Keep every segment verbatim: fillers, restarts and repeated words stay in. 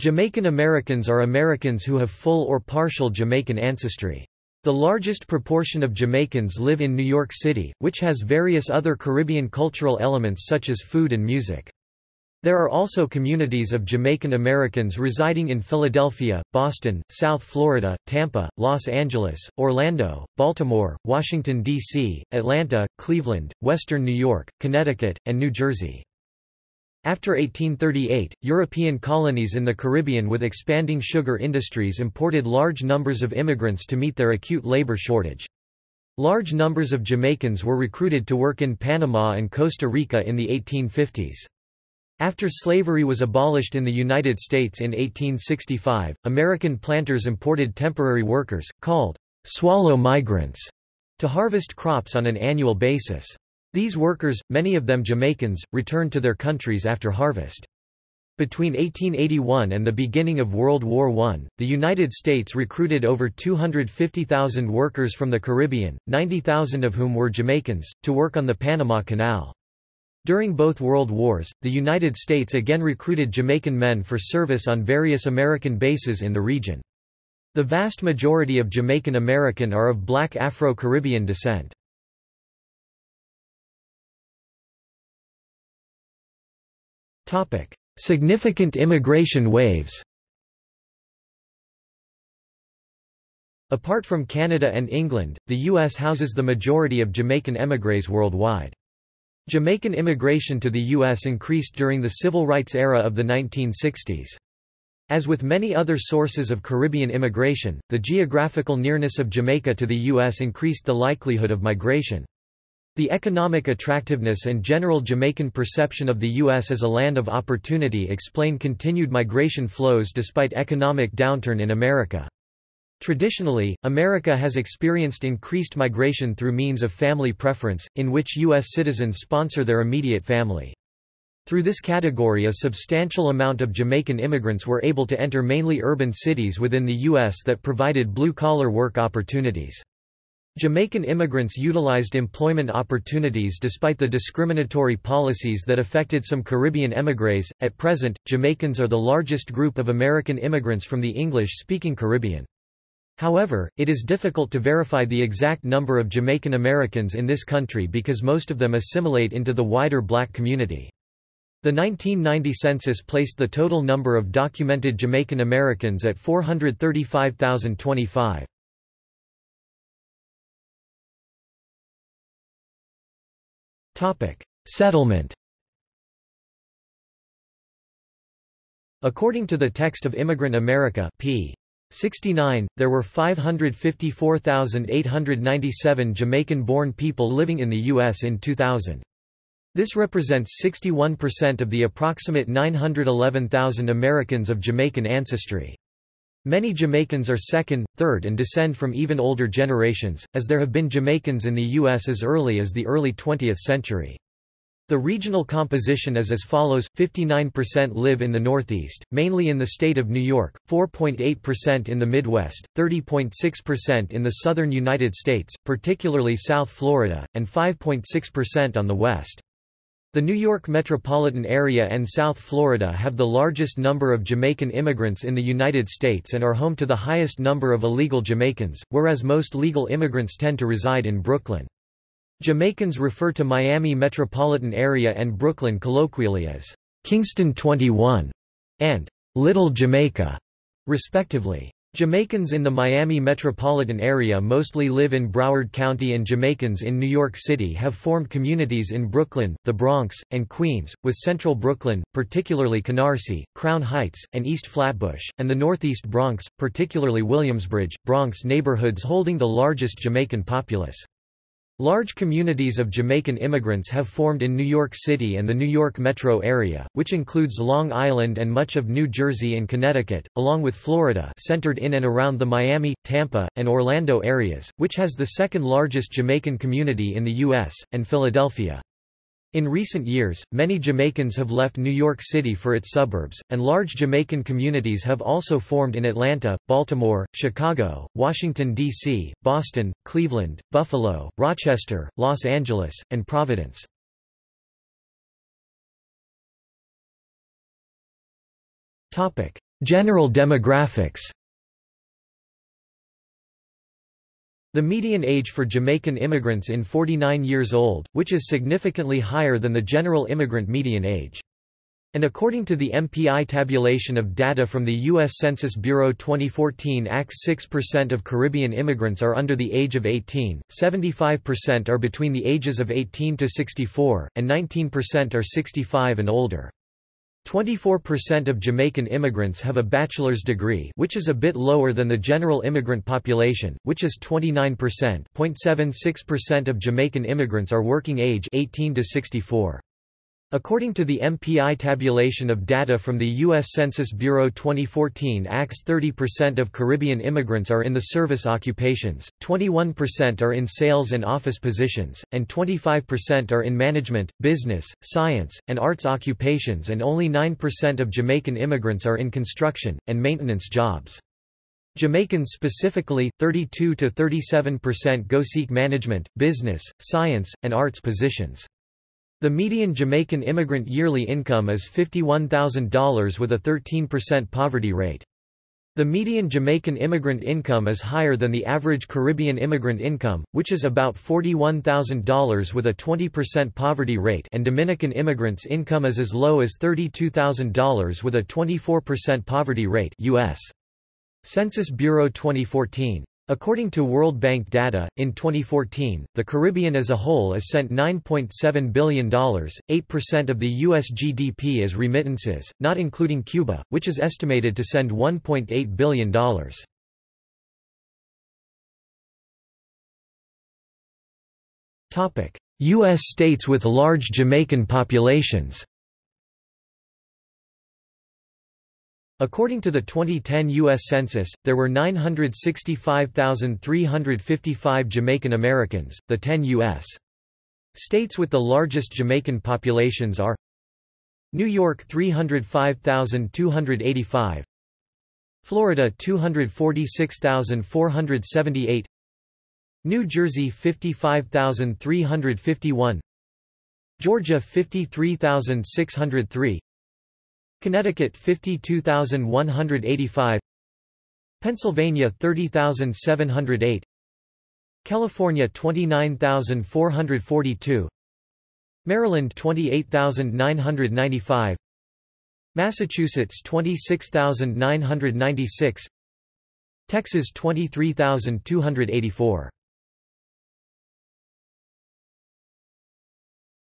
Jamaican Americans are Americans who have full or partial Jamaican ancestry. The largest proportion of Jamaicans live in New York City, which has various other Caribbean cultural elements such as food and music. There are also communities of Jamaican Americans residing in Philadelphia, Boston, South Florida, Tampa, Los Angeles, Orlando, Baltimore, Washington, D C, Atlanta, Cleveland, Western New York, Connecticut, and New Jersey. After eighteen thirty-eight, European colonies in the Caribbean with expanding sugar industries imported large numbers of immigrants to meet their acute labor shortage. Large numbers of Jamaicans were recruited to work in Panama and Costa Rica in the eighteen fifties. After slavery was abolished in the United States in eighteen sixty-five, American planters imported temporary workers, called swallow migrants, to harvest crops on an annual basis. These workers, many of them Jamaicans, returned to their countries after harvest. Between eighteen eighty-one and the beginning of World War One, the United States recruited over two hundred fifty thousand workers from the Caribbean, ninety thousand of whom were Jamaicans, to work on the Panama Canal. During both World Wars, the United States again recruited Jamaican men for service on various American bases in the region. The vast majority of Jamaican American are of Black Afro-Caribbean descent. Significant immigration waves. Apart from Canada and England, the U S houses the majority of Jamaican émigrés worldwide. Jamaican immigration to the U S increased during the civil rights era of the nineteen sixties. As with many other sources of Caribbean immigration, the geographical nearness of Jamaica to the U S increased the likelihood of migration. The economic attractiveness and general Jamaican perception of the U S as a land of opportunity explain continued migration flows despite economic downturn in America. Traditionally, America has experienced increased migration through means of family preference, in which U S citizens sponsor their immediate family. Through this category, a substantial amount of Jamaican immigrants were able to enter mainly urban cities within the U S that provided blue-collar work opportunities. Jamaican immigrants utilized employment opportunities despite the discriminatory policies that affected some Caribbean émigrés. At present, Jamaicans are the largest group of American immigrants from the English-speaking Caribbean. However, it is difficult to verify the exact number of Jamaican Americans in this country because most of them assimilate into the wider Black community. The nineteen ninety census placed the total number of documented Jamaican Americans at four hundred thirty-five thousand twenty-five. Settlement. According to the text of Immigrant America, p. sixty-nine, there were five hundred fifty-four thousand eight hundred ninety-seven Jamaican-born people living in the U S in two thousand. This represents sixty-one percent of the approximate nine hundred eleven thousand Americans of Jamaican ancestry. Many Jamaicans are second, third and descend from even older generations, as there have been Jamaicans in the U S as early as the early twentieth century. The regional composition is as follows: fifty-nine percent live in the Northeast, mainly in the state of New York, four point eight percent in the Midwest, thirty point six percent in the southern United States, particularly South Florida, and five point six percent on the West. The New York metropolitan area and South Florida have the largest number of Jamaican immigrants in the United States and are home to the highest number of illegal Jamaicans, whereas most legal immigrants tend to reside in Brooklyn. Jamaicans refer to Miami metropolitan area and Brooklyn colloquially as Kingston twenty-one and Little Jamaica, respectively. Jamaicans in the Miami metropolitan area mostly live in Broward County, and Jamaicans in New York City have formed communities in Brooklyn, the Bronx, and Queens, with Central Brooklyn, particularly Canarsie, Crown Heights, and East Flatbush, and the Northeast Bronx, particularly Williamsbridge, Bronx neighborhoods holding the largest Jamaican populace. Large communities of Jamaican immigrants have formed in New York City and the New York metro area, which includes Long Island and much of New Jersey and Connecticut, along with Florida, centered in and around the Miami, Tampa, and Orlando areas, which has the second largest Jamaican community in the U S, and Philadelphia. In recent years, many Jamaicans have left New York City for its suburbs, and large Jamaican communities have also formed in Atlanta, Baltimore, Chicago, Washington, D C, Boston, Cleveland, Buffalo, Rochester, Los Angeles, and Providence. General demographics. The median age for Jamaican immigrants is forty-nine years old, which is significantly higher than the general immigrant median age. And according to the M P I tabulation of data from the U S Census Bureau twenty fourteen acts, six percent of Caribbean immigrants are under the age of eighteen, seventy-five percent are between the ages of eighteen to sixty-four, and nineteen percent are sixty-five and older. twenty-four percent of Jamaican immigrants have a bachelor's degree, which is a bit lower than the general immigrant population, which is twenty-nine percent. zero point seven six percent of Jamaican immigrants are working age eighteen to sixty-four. According to the M P I tabulation of data from the U S Census Bureau twenty fourteen acts, thirty percent of Caribbean immigrants are in the service occupations, twenty-one percent are in sales and office positions, and twenty-five percent are in management, business, science, and arts occupations, and only nine percent of Jamaican immigrants are in construction and maintenance jobs. Jamaicans specifically, thirty-two to thirty-seven percent go seek management, business, science, and arts positions. The median Jamaican immigrant yearly income is fifty-one thousand dollars with a thirteen percent poverty rate. The median Jamaican immigrant income is higher than the average Caribbean immigrant income, which is about forty-one thousand dollars with a twenty percent poverty rate, and Dominican immigrants' income is as low as thirty-two thousand dollars with a twenty-four percent poverty rate. U S Census Bureau twenty fourteen. According to World Bank data, in twenty fourteen, the Caribbean as a whole is sent nine point seven billion dollars, eight percent of the U S G D P as remittances, not including Cuba, which is estimated to send one point eight billion dollars. U S states with large Jamaican populations. According to the twenty ten U S Census, there were nine hundred sixty-five thousand three hundred fifty-five Jamaican Americans. The ten U S states with the largest Jamaican populations are New York, three hundred five thousand two hundred eighty-five, Florida, two hundred forty-six thousand four hundred seventy-eight, New Jersey, fifty-five thousand three hundred fifty-one, Georgia, fifty-three thousand six hundred three, Connecticut, fifty-two thousand one hundred eighty-five, Pennsylvania, thirty thousand seven hundred eight, California, twenty-nine thousand four hundred forty-two, Maryland, twenty-eight thousand nine hundred ninety-five, Massachusetts, twenty-six thousand nine hundred ninety-six, Texas, twenty-three thousand two hundred eighty-four.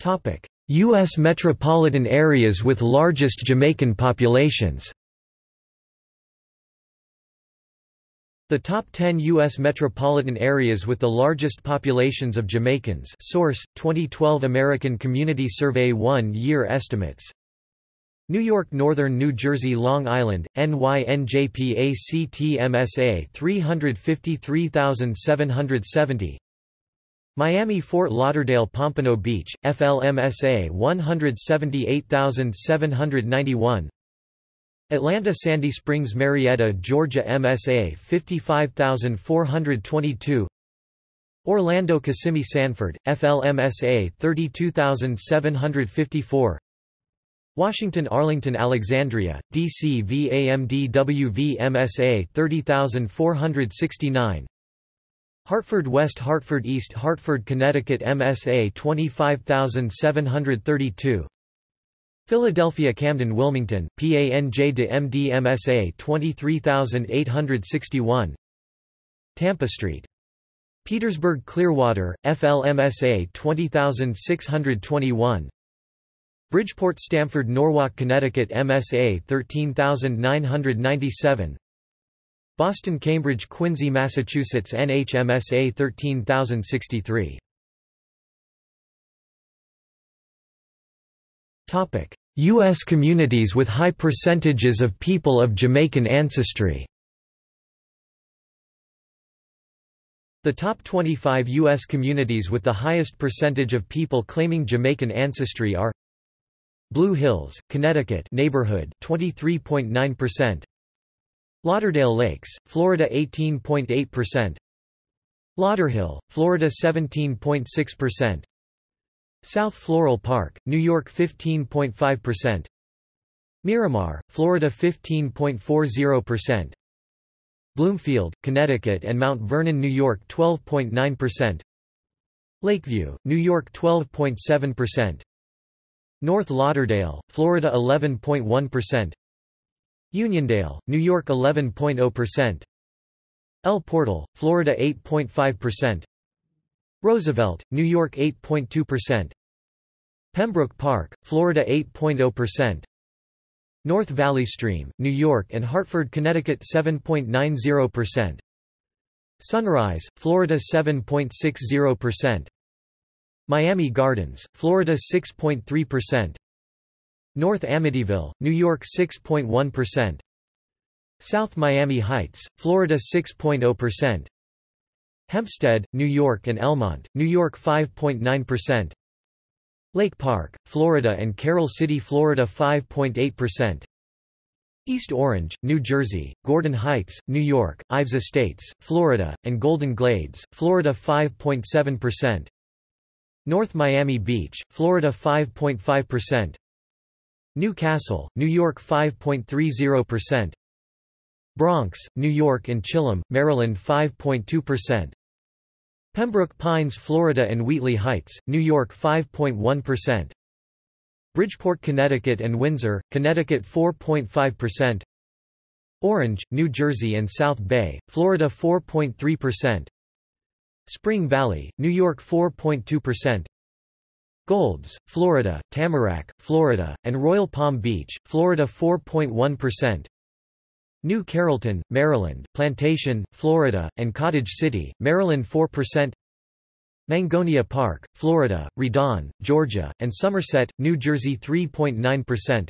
Topic: U S metropolitan areas with largest Jamaican populations. The top ten U S metropolitan areas with the largest populations of Jamaicans. Source: twenty twelve American Community Survey one-year estimates. New York, Northern New Jersey, Long Island, N Y N J P A C T M S A, three hundred fifty-three thousand seven hundred seventy. Miami, Fort Lauderdale, Pompano Beach, F L M S A, one hundred seventy-eight thousand seven hundred ninety-one. Atlanta, Sandy Springs, Marietta, Georgia, M S A, fifty-five thousand four hundred twenty-two. Orlando, Kissimmee, Sanford, F L M S A, thirty-two thousand seven hundred fifty-four. Washington, Arlington, Alexandria, D C, V A M D W V M S A, thirty thousand four hundred sixty-nine. Hartford, West Hartford, East Hartford, Connecticut, M S A, twenty-five thousand seven hundred thirty-two. Philadelphia, Camden, Wilmington, P A N J D M D, M S A, twenty-three thousand eight hundred sixty-one. Tampa Street, Petersburg, Clearwater, F L M S A, twenty thousand six hundred twenty-one. Bridgeport, Stamford, Norwalk, Connecticut, M S A, thirteen thousand nine hundred ninety-seven. Boston, Cambridge, Quincy, Massachusetts, N H M S A, thirteen thousand sixty-three. Topic: U S communities with high percentages of people of Jamaican ancestry. The top twenty-five U S communities with the highest percentage of people claiming Jamaican ancestry are: Blue Hills, Connecticut neighborhood, twenty-three point nine percent. Lauderdale Lakes, Florida, eighteen point eight percent. Lauderhill, Florida, seventeen point six percent. South Floral Park, New York, fifteen point five percent. Miramar, Florida fifteen point four zero percent, Bloomfield, Connecticut and Mount Vernon, New York twelve point nine percent, Lakeview, New York twelve point seven percent, North Lauderdale, Florida eleven point one percent, Uniondale, New York eleven point zero percent, El Portal, Florida eight point five percent, Roosevelt, New York eight point two percent, Pembroke Park, Florida eight point zero percent, North Valley Stream, New York and Hartford, Connecticut seven point nine zero percent, Sunrise, Florida seven point six zero percent, Miami Gardens, Florida six point three percent, North Amityville, New York six point one percent, South Miami Heights, Florida six point zero percent, Hempstead, New York and Elmont, New York five point nine percent, Lake Park, Florida and Carroll City, Florida five point eight percent, East Orange, New Jersey, Gordon Heights, New York, Ives Estates, Florida, and Golden Glades, Florida five point seven percent, North Miami Beach, Florida five point five percent, New Castle, New York five point three zero percent, Bronx, New York and Chillum, Maryland five point two percent, Pembroke Pines, Florida and Wheatley Heights, New York five point one percent, Bridgeport, Connecticut and Windsor, Connecticut four point five percent, Orange, New Jersey and South Bay, Florida four point three percent, Spring Valley, New York four point two percent, Golds, Florida, Tamarack, Florida, and Royal Palm Beach, Florida four point one percent, New Carrollton, Maryland, Plantation, Florida, and Cottage City, Maryland four percent, Mangonia Park, Florida, Redon, Georgia, and Somerset, New Jersey three point nine percent,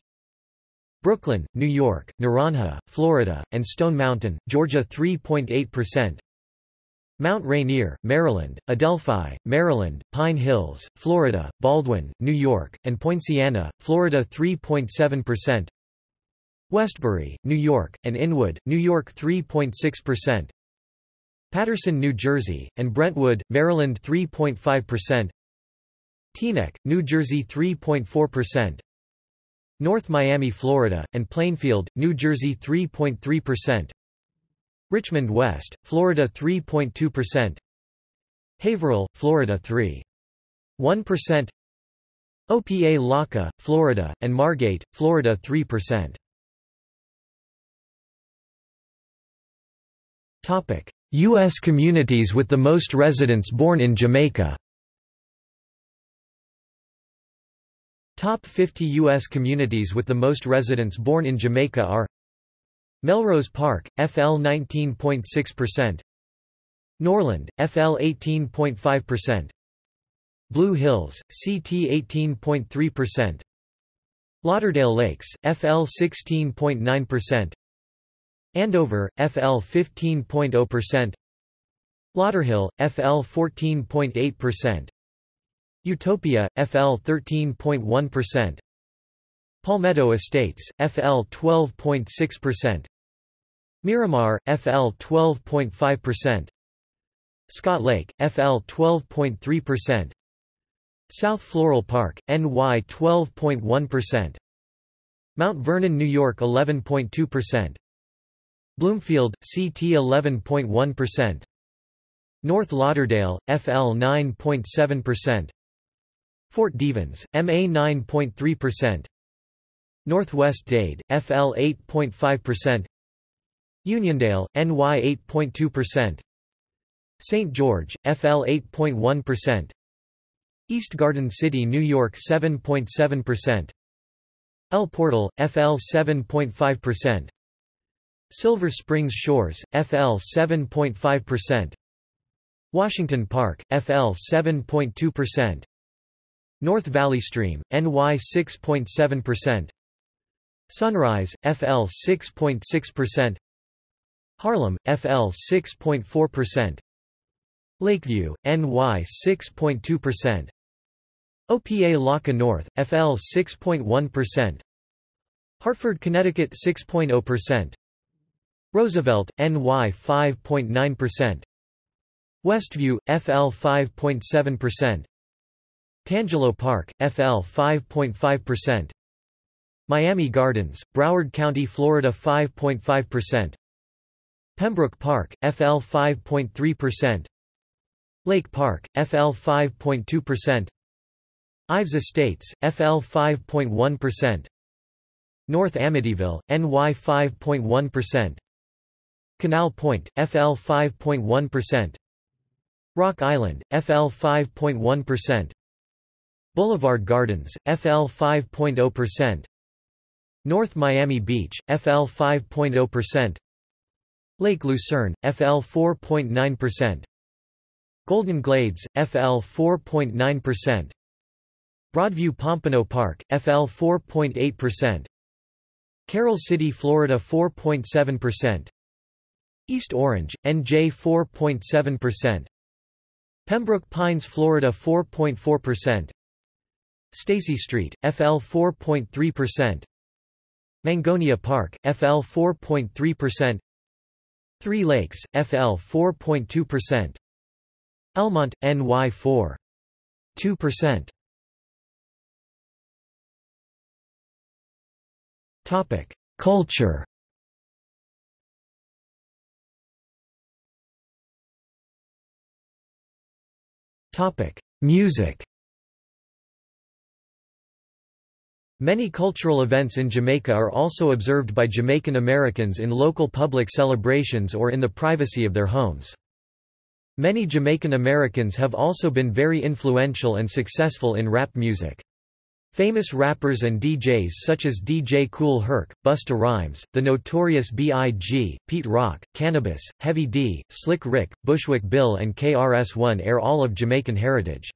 Brooklyn, New York, Naranja, Florida, and Stone Mountain, Georgia three point eight percent, Mount Rainier, Maryland, Adelphi, Maryland, Pine Hills, Florida, Baldwin, New York, and Poinciana, Florida three point seven percent, Westbury, New York, and Inwood, New York three point six percent, Paterson, New Jersey, and Brentwood, Maryland three point five percent, Teaneck, New Jersey three point four percent, North Miami, Florida, and Plainfield, New Jersey three point three percent, Richmond West, Florida three point two percent, Haverhill, Florida three point one percent, O P A Laka, Florida, and Margate, Florida three percent. U S communities with the most residents born in Jamaica. Top fifty U S communities with the most residents born in Jamaica are Melrose Park, F L nineteen point six percent, Norland, F L eighteen point five percent, Blue Hills, C T eighteen point three percent, Lauderdale Lakes, F L sixteen point nine percent, Andover, F L fifteen point zero percent, Lauderhill, F L fourteen point eight percent, Utopia, F L thirteen point one percent, Palmetto Estates, F L twelve point six percent, Miramar, F L twelve point five percent, Scott Lake, F L twelve point three percent, South Floral Park, N Y twelve point one percent, Mount Vernon, New York eleven point two percent, Bloomfield, C T eleven point one percent, North Lauderdale, F L nine point seven percent, Fort Devens, M A nine point three percent, Northwest Dade, F L eight point five percent, Uniondale, N Y eight point two percent, Saint George, F L eight point one percent, East Garden City, New York seven point seven percent, El Portal, F L seven point five percent, Silver Springs Shores, F L seven point five percent, Washington Park, F L seven point two percent, North Valley Stream, N Y six point seven percent, Sunrise, F L six point six percent, Harlem, F L six point four percent, Lakeview, N Y six point two percent, O P A Laka North, F L six point one percent, Hartford, Connecticut six point zero percent, Roosevelt, N Y five point nine percent, Westview, F L five point seven percent, Tangelo Park, F L five point five percent, Miami Gardens, Broward County, Florida five point five percent. Pembroke Park, F L five point three percent. Lake Park, F L five point two percent. Ives Estates, F L five point one percent. North Amityville, N Y five point one percent. Canal Point, F L five point one percent. Rock Island, F L five point one percent. Boulevard Gardens, F L five point zero percent. North Miami Beach, F L five point zero percent. Lake Lucerne, F L four point nine percent. Golden Glades, F L four point nine percent. Broadview Pompano Park, F L four point eight percent. Carroll City, Florida four point seven percent. East Orange, N J four point seven percent. Pembroke Pines, Florida four point four percent. Stacy Street, F L four point three percent. Mangonia Park, F L four point three percent. Three Lakes, F L four point two percent. Elmont, N Y four point two percent. Topic: Culture. Topic: Music. Many cultural events in Jamaica are also observed by Jamaican Americans in local public celebrations or in the privacy of their homes. Many Jamaican Americans have also been very influential and successful in rap music. Famous rappers and D Js such as D J Cool Herc, Busta Rhymes, The Notorious B I G, Pete Rock, Cannabis, Heavy D., Slick Rick, Bushwick Bill and K R S One air all of Jamaican heritage.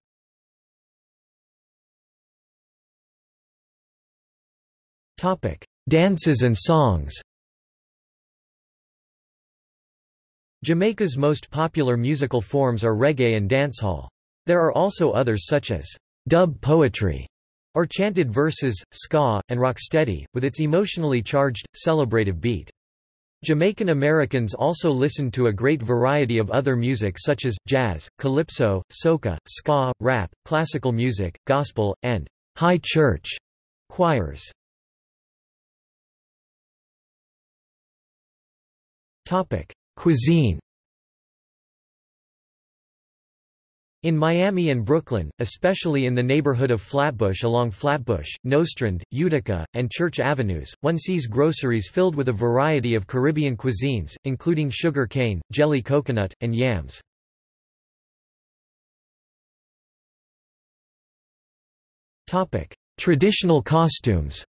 Dances and songs. Jamaica's most popular musical forms are reggae and dancehall. There are also others such as dub poetry, or chanted verses, ska, and rocksteady, with its emotionally charged, celebrative beat. Jamaican Americans also listen to a great variety of other music such as jazz, calypso, soca, ska, rap, classical music, gospel, and high church choirs. Topic: Cuisine. In Miami and Brooklyn, especially in the neighborhood of Flatbush along Flatbush, Nostrand, Utica, and Church Avenues, one sees groceries filled with a variety of Caribbean cuisines, including sugar cane, jelly coconut, and yams. Topic: Traditional costumes.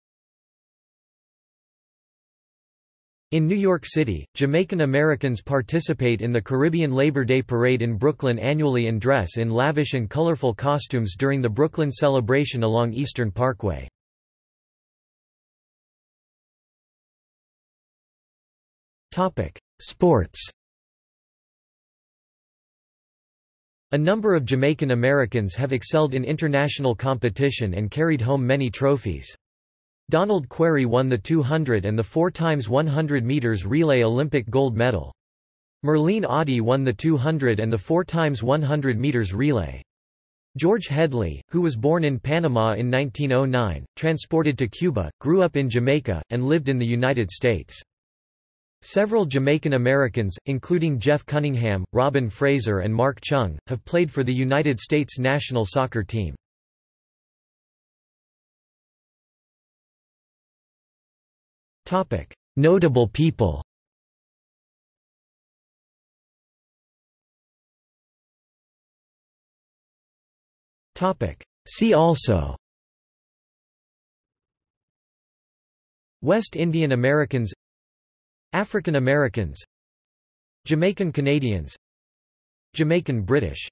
In New York City, Jamaican Americans participate in the Caribbean Labor Day Parade in Brooklyn annually and dress in lavish and colorful costumes during the Brooklyn celebration along Eastern Parkway. Sports. A number of Jamaican Americans have excelled in international competition and carried home many trophies. Donald Quarrie won the two hundred and the four times one hundred meters relay Olympic gold medal. Merlene Ottey won the two hundred and the four times one hundred meters relay. George Headley, who was born in Panama in nineteen oh nine, transported to Cuba, grew up in Jamaica, and lived in the United States. Several Jamaican Americans, including Jeff Cunningham, Robin Fraser and Mark Chung, have played for the United States national soccer team. Notable people. See also: West Indian Americans, African Americans, Jamaican Canadians, Jamaican British.